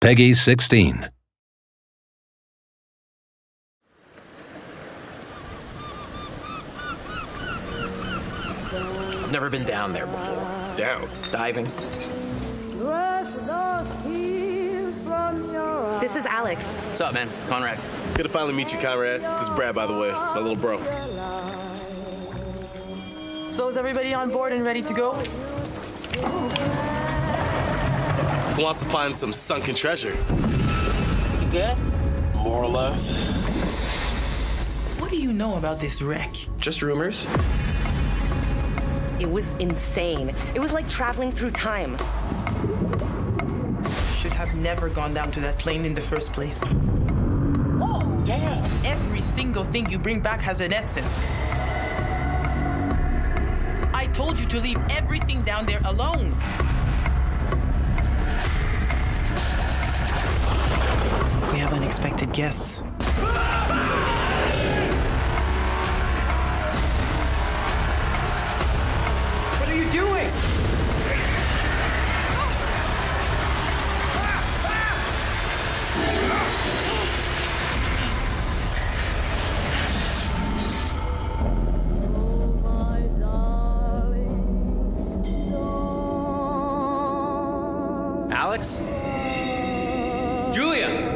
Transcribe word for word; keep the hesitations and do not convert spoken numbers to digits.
Peggy sixteen. I've never been down there before. Down? Diving. This is Alex. What's up, man? Conrad. Good to finally meet you, Conrad. This is Brad, by the way, my little bro. So is everybody on board and ready to go? Who wants to find some sunken treasure? You good? More or less. What do you know about this wreck? Just rumors. It was insane. It was like traveling through time. Should have never gone down to that plane in the first place. Oh, damn. Every single thing you bring back has an essence. I told you to leave everything down there alone. We have unexpected guests. What are you doing? Alex? Julia!